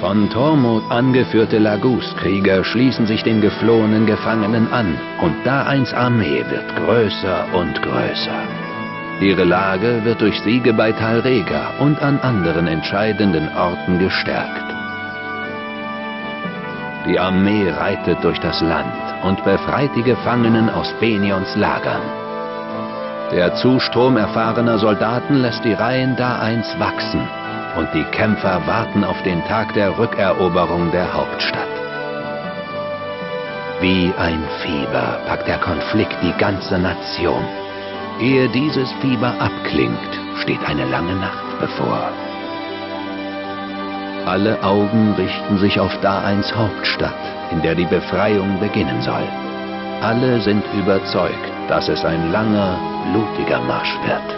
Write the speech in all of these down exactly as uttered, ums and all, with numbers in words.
Von Tormod angeführte Laguz-Krieger schließen sich den geflohenen Gefangenen an und Daeins Armee wird größer und größer. Ihre Lage wird durch Siege bei Tal Rega und an anderen entscheidenden Orten gestärkt. Die Armee reitet durch das Land und befreit die Gefangenen aus Benions Lagern. Der Zustrom erfahrener Soldaten lässt die Reihen Daeins wachsen. Und die Kämpfer warten auf den Tag der Rückeroberung der Hauptstadt. Wie ein Fieber packt der Konflikt die ganze Nation. Ehe dieses Fieber abklingt, steht eine lange Nacht bevor. Alle Augen richten sich auf Daeins Hauptstadt, in der die Befreiung beginnen soll. Alle sind überzeugt, dass es ein langer, blutiger Marsch wird.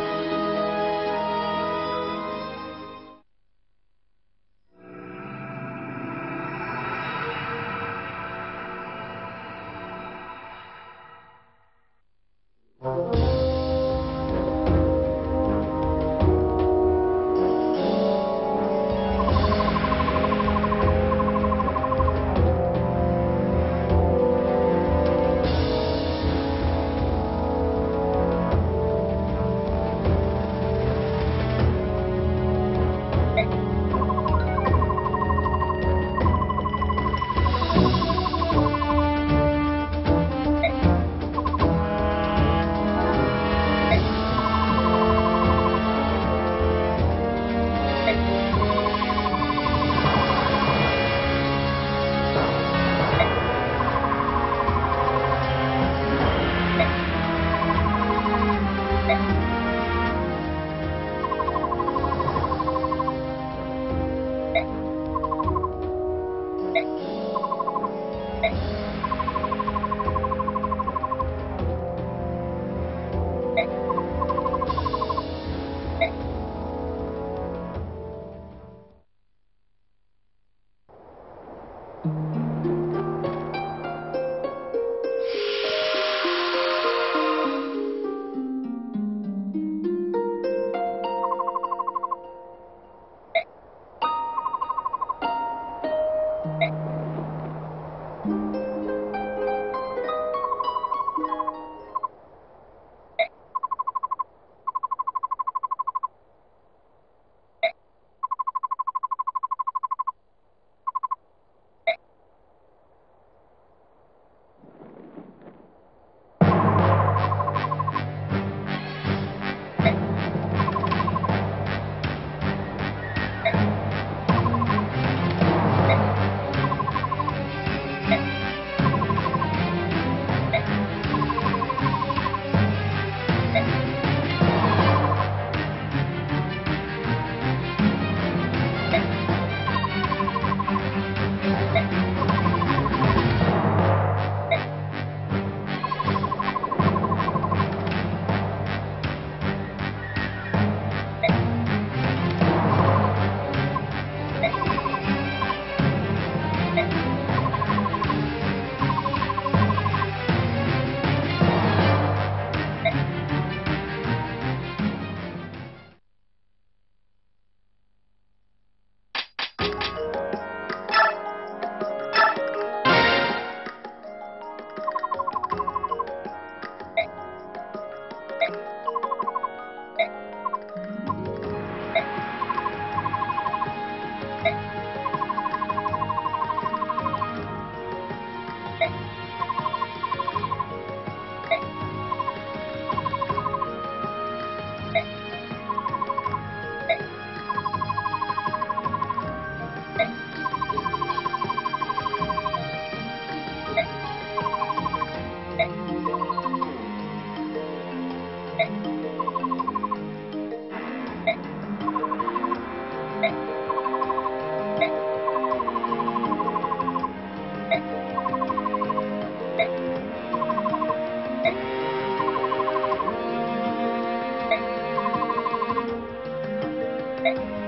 Perfect.